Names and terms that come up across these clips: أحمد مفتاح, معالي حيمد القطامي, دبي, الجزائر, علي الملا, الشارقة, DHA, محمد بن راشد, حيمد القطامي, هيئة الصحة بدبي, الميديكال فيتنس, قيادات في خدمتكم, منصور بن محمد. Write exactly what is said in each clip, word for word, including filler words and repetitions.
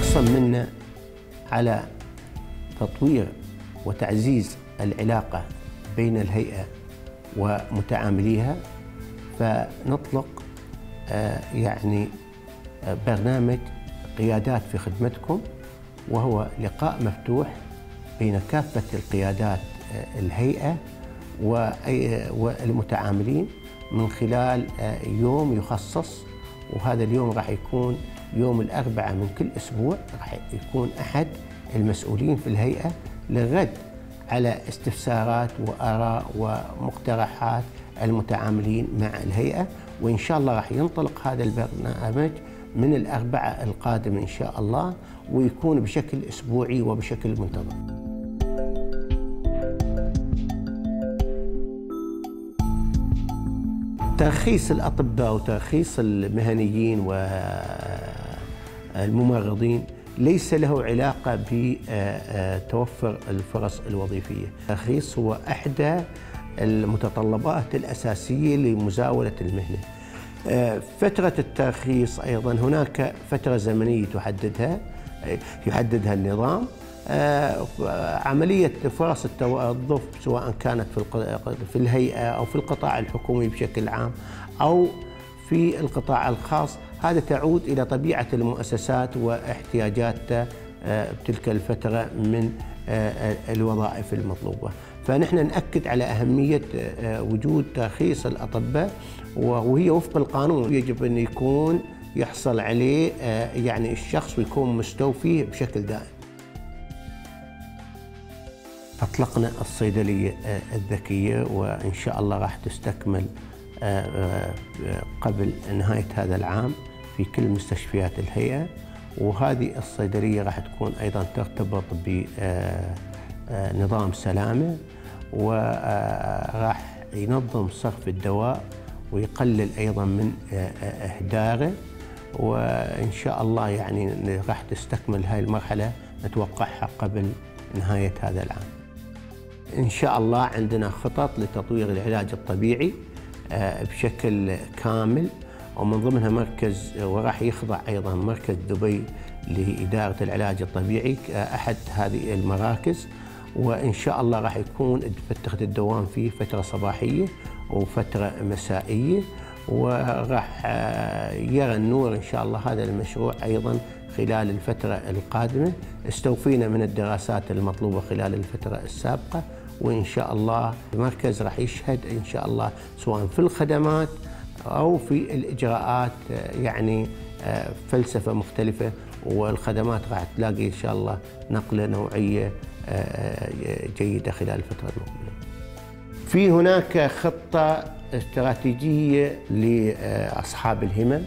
حرصا منا على تطوير وتعزيز العلاقة بين الهيئة ومتعامليها، فنطلق يعني برنامج قيادات في خدمتكم، وهو لقاء مفتوح بين كافة القيادات الهيئة والمتعاملين من خلال يوم يخصص، وهذا اليوم راح يكون يوم الأربعاء من كل أسبوع، راح يكون أحد المسؤولين في الهيئة للرد على استفسارات وآراء ومقترحات المتعاملين مع الهيئة. وإن شاء الله راح ينطلق هذا البرنامج من الأربعاء القادم إن شاء الله، ويكون بشكل أسبوعي وبشكل منتظم. ترخيص الأطباء وترخيص المهنيين والممرضين ليس له علاقة بتوفر الفرص الوظيفية. الترخيص هو إحدى المتطلبات الأساسية لمزاولة المهنة. فترة الترخيص أيضاً هناك فترة زمنية تحددها يحددها النظام. عملية فرص التوظف سواء كانت في الهيئة أو في القطاع الحكومي بشكل عام أو في القطاع الخاص، هذا تعود إلى طبيعة المؤسسات واحتياجاتها بتلك الفترة من الوظائف المطلوبة. فنحن نأكد على أهمية وجود ترخيص الأطباء، وهي وفق القانون يجب أن يكون يحصل عليه يعني الشخص ويكون مستوفي بشكل دائم. أطلقنا الصيدلية الذكية، وإن شاء الله راح تستكمل قبل نهاية هذا العام في كل مستشفيات الهيئة. وهذه الصيدلية راح تكون أيضاً ترتبط بنظام سلامة، وراح ينظم صرف الدواء ويقلل أيضاً من إهداره، وإن شاء الله يعني راح تستكمل هاي المرحلة نتوقعها قبل نهاية هذا العام. إن شاء الله عندنا خطط لتطوير العلاج الطبيعي بشكل كامل، ومن ضمنها مركز، وراح يخضع أيضاً مركز دبي لإدارة العلاج الطبيعي أحد هذه المراكز، وإن شاء الله راح يكون فترة الدوام فيه فترة صباحية وفترة مسائية، وراح يرى النور إن شاء الله هذا المشروع أيضاً خلال الفترة القادمة. استوفينا من الدراسات المطلوبة خلال الفترة السابقة، وإن شاء الله المركز راح يشهد إن شاء الله سواء في الخدمات أو في الإجراءات يعني فلسفة مختلفة، والخدمات راح تلاقي إن شاء الله نقلة نوعية جيدة خلال الفترة المقبلة. في هناك خطة استراتيجية لأصحاب الهمم،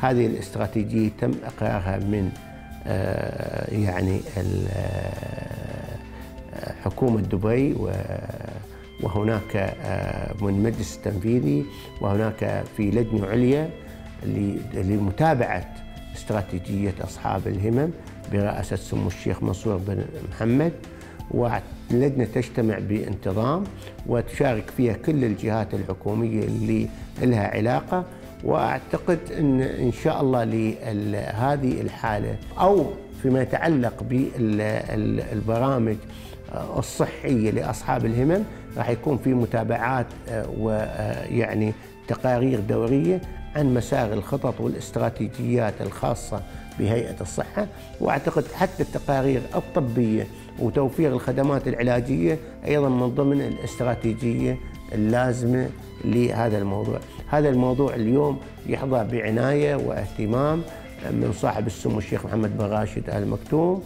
هذه الاستراتيجية تم إقرارها من يعني حكومة دبي، وهناك من مجلس تنفيذي، وهناك في لجنة عليا لمتابعة استراتيجية أصحاب الهمم برئاسة سمو الشيخ منصور بن محمد، واللجنة تجتمع بانتظام وتشارك فيها كل الجهات الحكومية اللي لها علاقة. وأعتقد أن إن شاء الله لهذه الحالة أو فيما يتعلق بالبرامج الصحية لأصحاب الهمم راح يكون في متابعات ويعني تقارير دورية عن مسار الخطط والاستراتيجيات الخاصة بهيئة الصحة، وأعتقد حتى التقارير الطبية وتوفير الخدمات العلاجية أيضاً من ضمن الاستراتيجية اللازمة لهذا الموضوع. هذا الموضوع اليوم يحظى بعناية واهتمام من صاحب السمو الشيخ محمد بن راشد آل مكتوم،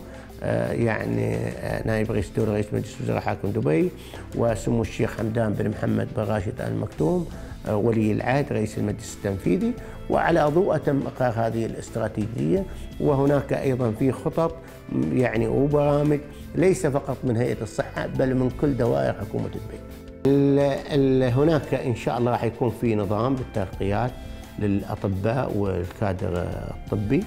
يعني نائب رئيس الدولة رئيس مجلس وزراء حاكم دبي، وسمو الشيخ حمدان بن محمد بن راشد آل مكتوم ولي العهد رئيس المجلس التنفيذي، وعلى ضوء تم إقرار هذه الاستراتيجية. وهناك أيضاً في خطط يعني وبرامج ليس فقط من هيئة الصحة بل من كل دوائر حكومة دبي. هناك إن شاء الله راح يكون في نظام بالترقيات للأطباء والكادر الطبي.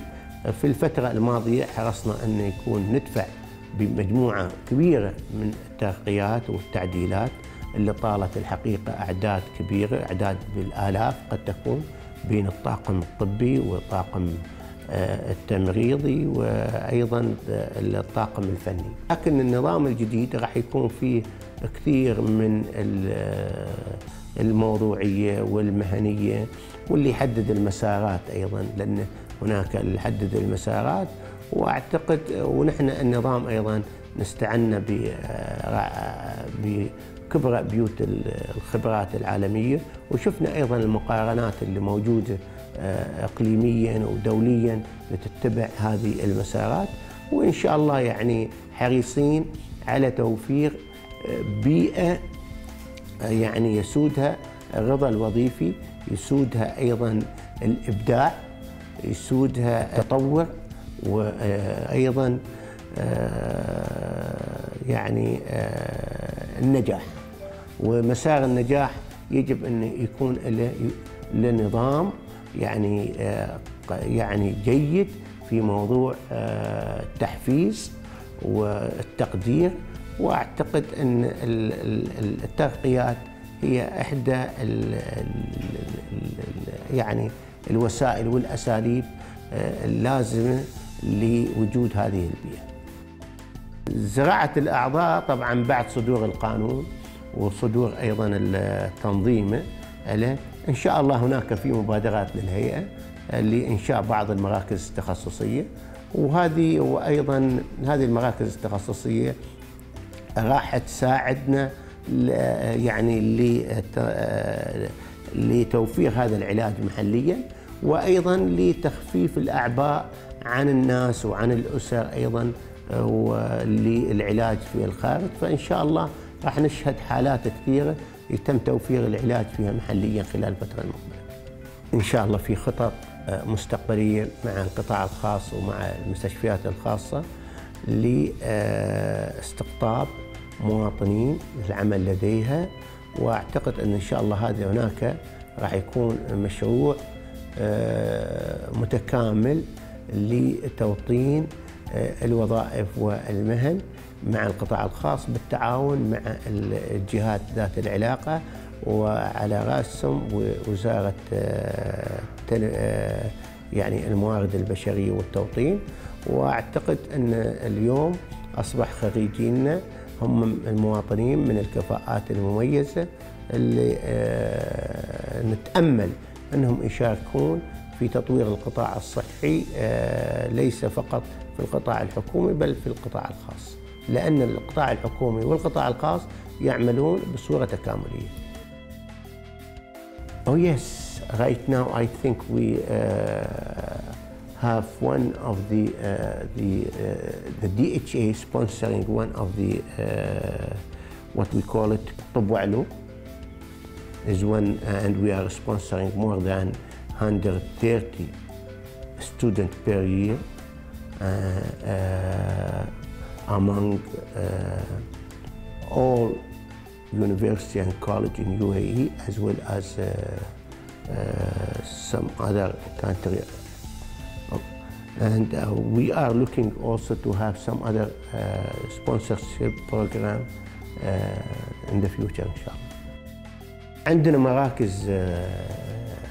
في الفترة الماضية حرصنا أن يكون ندفع بمجموعة كبيرة من الترقيات والتعديلات اللي طالت الحقيقة أعداد كبيرة، أعداد بالآلاف قد تكون، بين الطاقم الطبي وطاقم التمريضي وأيضا الطاقم الفني. لكن النظام الجديد راح يكون فيه كثير من الموضوعية والمهنية، واللي يحدد المسارات أيضا، لأن هناك اللي يحدد المسارات. وأعتقد ونحن النظام أيضا نستعنا بكبرى بيوت الخبرات العالمية، وشفنا أيضا المقارنات اللي موجودة إقليميا ودوليا لتتبع هذه المسارات. وإن شاء الله يعني حريصين على توفير بيئة يعني يسودها الرضا الوظيفي، يسودها أيضا الإبداع، يسودها التطور، وأيضا يعني النجاح. ومسار النجاح يجب أن يكون لنظام يعني يعني جيد في موضوع التحفيز والتقدير. وأعتقد أن الترقيات هي إحدى يعني الوسائل والأساليب اللازمة لوجود هذه البيئة. زراعة الأعضاء طبعاً بعد صدور القانون وصدور أيضاً التنظيمة له، إن شاء الله هناك في مبادرات للهيئة لإنشاء بعض المراكز التخصصية، وهذه وأيضاً هذه المراكز التخصصية راح تساعدنا يعني لتوفير هذا العلاج محلياً، وأيضاً لتخفيف الأعباء عن الناس وعن الأسر أيضاً وللعلاج في الخارج. فإن شاء الله راح نشهد حالات كثيرة يتم توفير العلاج فيها محلياً خلال الفترة المقبلة. إن شاء الله في خطط مستقبلية مع القطاع الخاص ومع المستشفيات الخاصة لاستقطاب مواطنين للعمل لديها، وأعتقد أن إن شاء الله هذا هناك راح يكون مشروع متكامل لتوطين الوظائف والمهن مع القطاع الخاص بالتعاون مع الجهات ذات العلاقة، وعلى رأسهم وزارة يعني الموارد البشرية والتوطين. وأعتقد أن اليوم أصبح خريجينا هم المواطنين من الكفاءات المميزة اللي نتأمل أنهم يشاركون في تطوير القطاع الصحي ليس فقط في القطاع الحكومي بل في القطاع الخاص، لأن القطاع الحكومي والقطاع الخاص يعملون بصورة تكاملية. Oh yes, right now I think we uh, have one of the uh, the uh, the D H A sponsoring one of the uh, what we call it طب وعلو is one, and we are sponsoring more than one hundred thirty students per year. Uh, uh, among uh, all university and college in U A E, as well as uh, uh, some other country. And uh, we are looking also to have some other uh, sponsorship program uh, in the future, inshallah. عندنا مراكز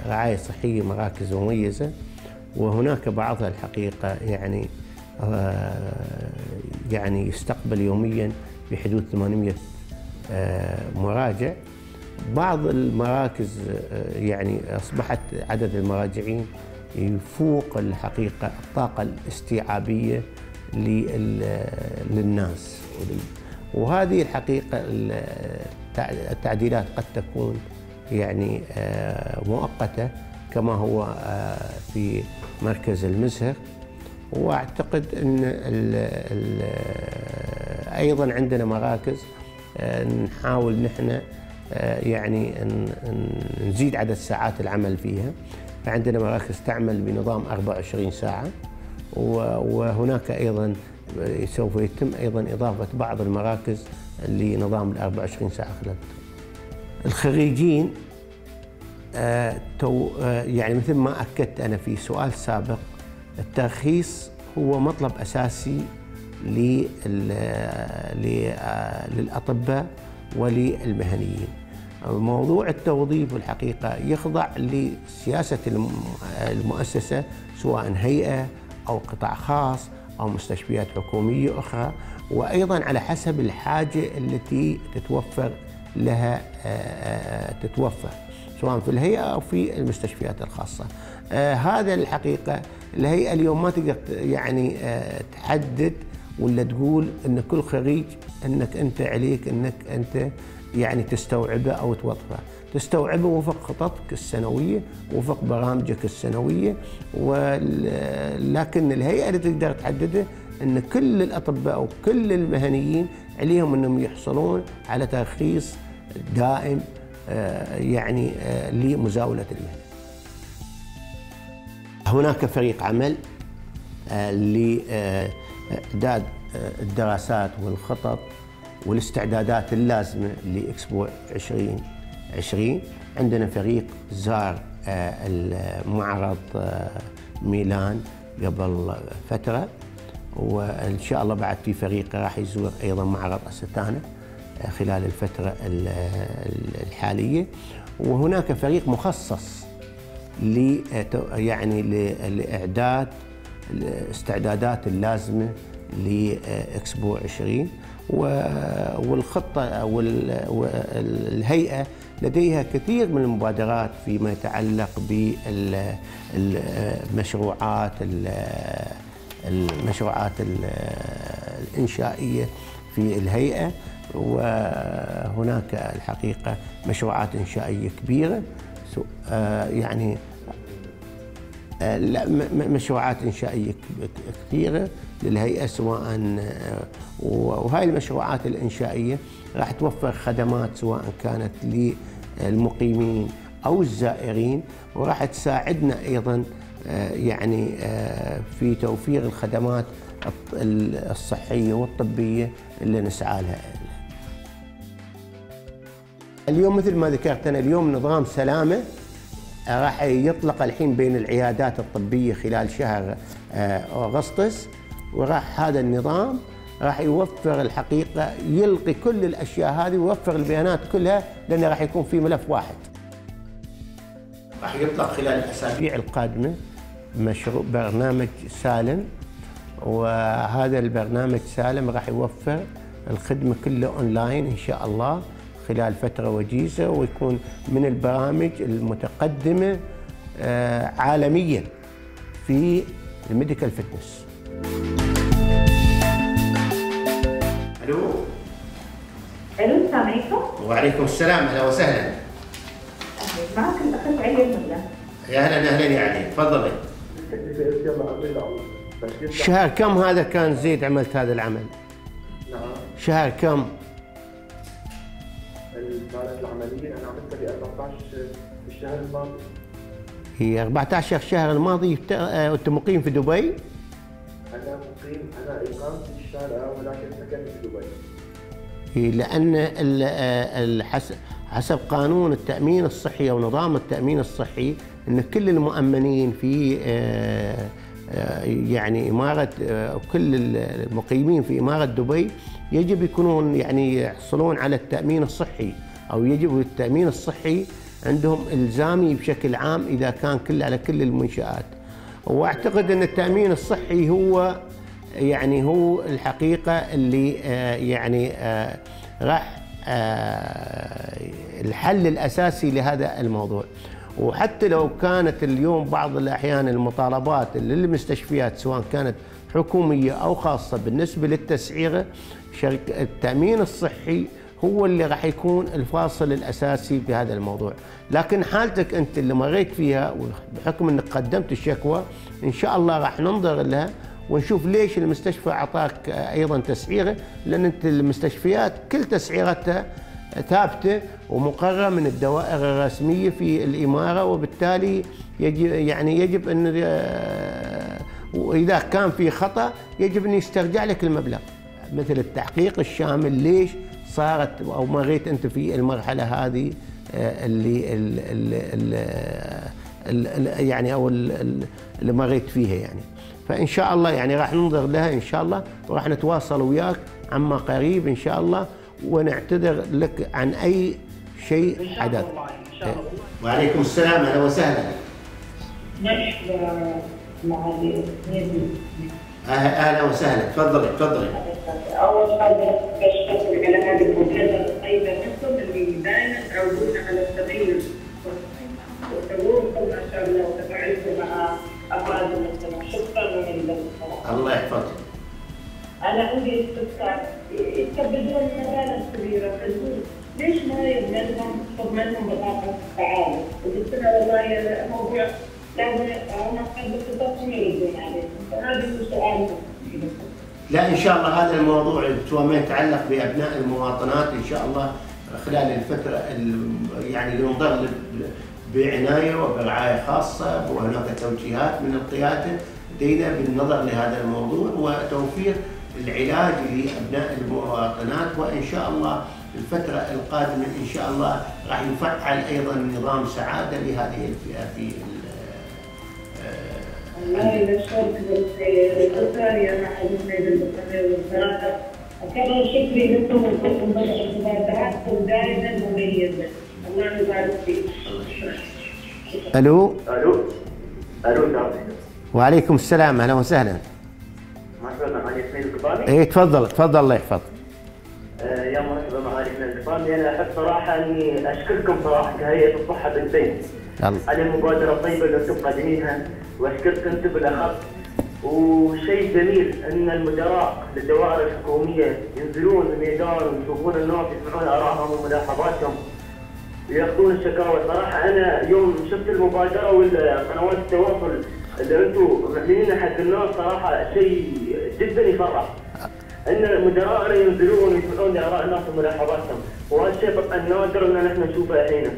رعاية صحية، مراكز مميزة، وهناك بعضها الحقيقة يعني يعني يستقبل يوميا بحدود ثمانمئة مراجع. بعض المراكز يعني أصبحت عدد المراجعين يفوق الحقيقة الطاقة الاستيعابية للناس، وهذه الحقيقة التعديلات قد تكون يعني مؤقتة كما هو في مركز المزهر. واعتقد ان ال ال ايضا عندنا مراكز نحاول نحن يعني نزيد عدد ساعات العمل فيها. فعندنا مراكز تعمل بنظام أربعة وعشرين ساعة، وهناك ايضا سوف يتم ايضا اضافة بعض المراكز لنظام ال أربعة وعشرين ساعة خلال الخريجين. آه تو آه يعني مثل ما أكدت أنا في سؤال سابق، الترخيص هو مطلب أساسي للأطباء وللمهنيين. موضوع التوظيف الحقيقة يخضع لسياسة المؤسسة، سواء هيئة أو قطاع خاص أو مستشفيات حكومية أخرى، وأيضا على حسب الحاجة التي تتوفر لها تتوفر سواء في الهيئة أو في المستشفيات الخاصة. هذا الحقيقة الهيئة اليوم ما تقدر يعني تحدد ولا تقول أن كل خريج أنك أنت عليك أنك أنت يعني تستوعبه أو توظفه، تستوعبه وفق خططك السنوية وفق برامجك السنوية، ولكن الهيئة اللي تقدر تحدده أن كل الأطباء وكل المهنيين عليهم أنهم يحصلون على ترخيص دائم يعني لمزاولة المهنة. هناك فريق عمل لإعداد الدراسات والخطط والاستعدادات اللازمة لإكسبو عشرين عشرين. عندنا فريق زار المعرض ميلان قبل فترة، وإن شاء الله بعد في فريق راح يزور أيضا معرض أستانا خلال الفترة الحالية. وهناك فريق مخصص ل يعني لإعداد الاستعدادات اللازمة لإكسبو عشرين، والخطة والهيئة لديها كثير من المبادرات فيما يتعلق بالمشروعات المشروعات الإنشائية في الهيئة، وهناك الحقيقة مشروعات إنشائية كبيرة يعني مشروعات إنشائية كثيرة للهيئة سواء، وهاي المشروعات الإنشائية راح توفر خدمات سواء كانت للمقيمين أو الزائرين، وراح تساعدنا أيضا يعني في توفير الخدمات الصحية والطبية اللي نسعى لها. اليوم مثل ما ذكرت أنا اليوم نظام سلامة راح يطلق الحين بين العيادات الطبية خلال شهر أغسطس، وراح هذا النظام راح يوفر الحقيقة يلقي كل الأشياء هذه ويوفر البيانات كلها، لأنه راح يكون في ملف واحد. راح يطلق خلال الأسابيع القادمة مشروع برنامج سالم، وهذا البرنامج سالم راح يوفر الخدمة كلها أونلاين إن شاء الله خلال فترة وجيزة، ويكون من البرامج المتقدمة عالمياً في الميديكال فيتنس. ألو ألو السلام عليكم. وعليكم السلام، أهلا وسهلا. معك الأخ علي الملا. يا أهلا أهلا يا علي، تفضلي. شهر كم هذا كان زيد عملت هذا العمل؟ نعم. شهر كم؟ كانت العملية أنا عملتها ب أربعة عشر الشهر الماضي. هي أربعة عشر الشهر الماضي. أنت مقيم في دبي؟ أنا مقيم، أنا إقامتي بالشارقة ولكن سكنت في دبي. هي لأن حسب قانون التأمين الصحي أو نظام التأمين الصحي أن كل المؤمنين في يعني إمارة كل المقيمين في إمارة دبي يجب يكونون يعني يحصلون على التأمين الصحي، أو يجب التأمين الصحي عندهم إلزامي بشكل عام إذا كان كل على كل المنشآت. وأعتقد أن التأمين الصحي هو يعني هو الحقيقة اللي يعني راح الحل الأساسي لهذا الموضوع. وحتى لو كانت اليوم بعض الأحيان المطالبات للمستشفيات سواء كانت حكومية أو خاصة بالنسبة للتسعيرة، شركة التأمين الصحي هو اللي راح يكون الفاصل الأساسي بهذا الموضوع. لكن حالتك أنت اللي مريت فيها وبحكم أنك قدمت الشكوى إن شاء الله راح ننظر لها ونشوف ليش المستشفى أعطاك أيضا تسعيرة، لأن أنت المستشفيات كل تسعيرتها ثابتة ومقررة من الدوائر الرسمية في الإمارة، وبالتالي يجب يعني يجب أن وإذا كان في خطأ يجب أن يسترجع لك المبلغ. مثل التحقيق الشامل ليش صارت أو مريت أنت في المرحلة هذه اللي, اللي, اللي, اللي يعني أو اللي مريت فيها يعني. فإن شاء الله يعني راح ننظر لها إن شاء الله، وراح نتواصل وياك عما قريب إن شاء الله، ونعتذر لك عن أي شيء حدث. وعليكم السلام، اهلا وسهلا. ليش مع اهلا وسهلا، تفضلي تفضلي. اول حاجه الشكر على هذه المجهودات الطيبه منكم اللي دائما تعودون على التغيير وتطوركم ما شاء الله وتفاعلكم مع افراد المجتمع، شكرا جزيلا. الله يحفظك. انا عندي استفسار، يستبدلون المبالغ كبيره فالزوج ليش ما يضمنهم تضمنهم بطاقه التعاون؟ وقلت لها والله موضوع لازم انا احب التطوير يكون عليه، فهذا هو سؤالي. لا ان شاء الله هذا الموضوع فيما يتعلق بابناء المواطنات ان شاء الله خلال الفتره يعني ينظر بعنايه وبرعايه خاصه، وهناك توجيهات من القياده لدينا بالنظر لهذا الموضوع وتوفير العلاج لابناء المواطنات، وان شاء الله الفتره القادمه ان شاء الله راح يفعل ايضا نظام سعاده لهذه الفئه في والله بشكرك بالدكتور يا محمد بن القطامي، والصراحه اكرر شكري لكم وكم مبادراتكم دائما مميزه، الله يبارك فيك. الو الو الو السلام عليكم. وعليكم السلام، اهلا وسهلا. مرحبا مع حيمد القطامي. اي تفضل تفضل الله يحفظك. يا مرحبا مع حيمد القطامي، انا احب صراحه اني اشكركم صراحه كهيئه الصحه بالبيت على المبادره الطيبه اللي انتم مقدمينها، واشكرك انت بالاخص. وشيء جميل ان المدراء للدوائر الحكوميه ينزلون الميدان ويشوفون الناس، يسمعون ارائهم وملاحظاتهم وياخذون الشكاوى. صراحه انا يوم شفت المبادره والقنوات التواصل اللي انتم معلنينها حق الناس صراحه شيء جدا يفرح ان المدراء ينزلون ويسمعون لاراء الناس وملاحظاتهم، وهذا الشيء طبعا نادر ان احنا نشوفه الحين.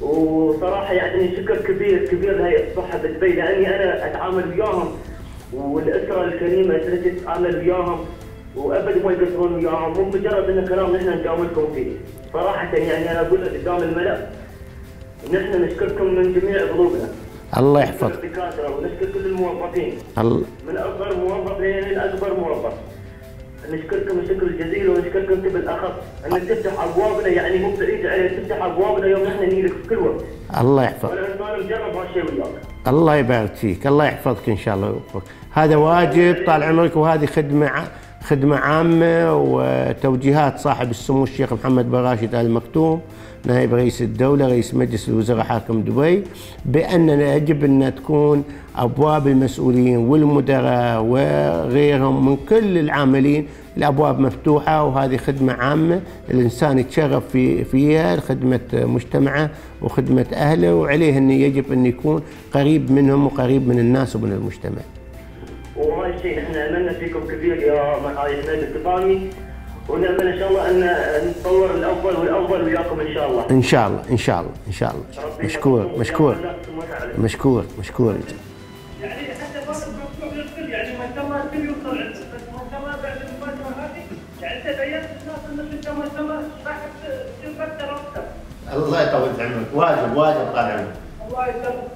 وصراحه يعني شكر كبير كبير لهيئه الصحه بدبي، لاني انا اتعامل وياهم والاسره الكريمه اللي تتعامل وياهم وابد ما يقصرون وياهم، مو مجرد ان كلام نحن نجاوبكم فيه. صراحه يعني انا اقول قدام الملأ نحن نشكركم من جميع قلوبنا. الله يحفظك. نشكر الدكاتره ونشكر كل الموظفين. الله. من اصغر موظف لين اكبر موظف. نشكركم الشكر الجزيل، ونشكركم انت بالاخص انك تفتح ابوابنا، يعني مو بعيد عليك تفتح ابوابنا يوم نحن نجي لك في كل وقت. الله يحفظك. وانا مجرب هالشيء وياك. الله يبارك فيك، الله يحفظك ان شاء الله ويوفقك، هذا واجب طال عمرك، وهذه خدمه خدمه عامه وتوجيهات صاحب السمو الشيخ محمد بن راشد ال مكتوم نائب رئيس الدوله رئيس مجلس الوزراء حاكم دبي، باننا يجب ان تكون ابواب المسؤولين والمدراء وغيرهم من كل العاملين الابواب مفتوحه، وهذه خدمه عامه الانسان يتشرف في فيها خدمه مجتمعه وخدمه اهله، وعليه انه يجب ان يكون قريب منهم وقريب من الناس ومن المجتمع. وهذا الشيء احنا املنا فيكم كبير يا حيمد القطامي، ونأمل ان شاء الله ان نتطور الافضل والافضل وياكم ان شاء الله. ان شاء الله ان شاء الله ان شاء الله. مشكور مشكور مشكور مشكور. يعني حتى هذا الموضوع للكل، يعني ما شاء الله الكل يوصل عندك، بس ما شاء الله بعد المبادره هذه يعني انت بينت للناس انك انت ما شاء الله راح تصير بكر اكثر. الله يطول عمرك، واجب واجب طال عمرك. الله يسلمك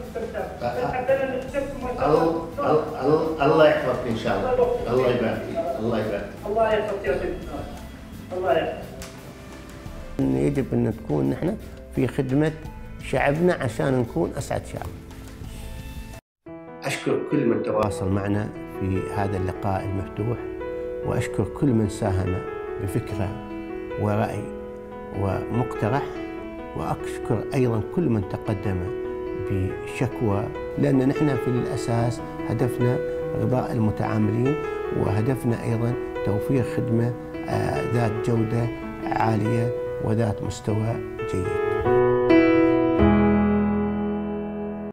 الله الله يحفظك ان شاء الله. الله يبارك فيك، الله يبارك فيك. الله يحفظك يا سيدي. الله يحفظك. يجب ان نكون نحن في خدمه شعبنا عشان نكون اسعد شعب. اشكر كل من تواصل معنا في هذا اللقاء المفتوح، واشكر كل من ساهم بفكره وراي ومقترح، واشكر ايضا كل من تقدم بشكوى، لأن نحن في الأساس هدفنا رضاء المتعاملين، وهدفنا أيضا توفير خدمة ذات جودة عالية وذات مستوى جيد.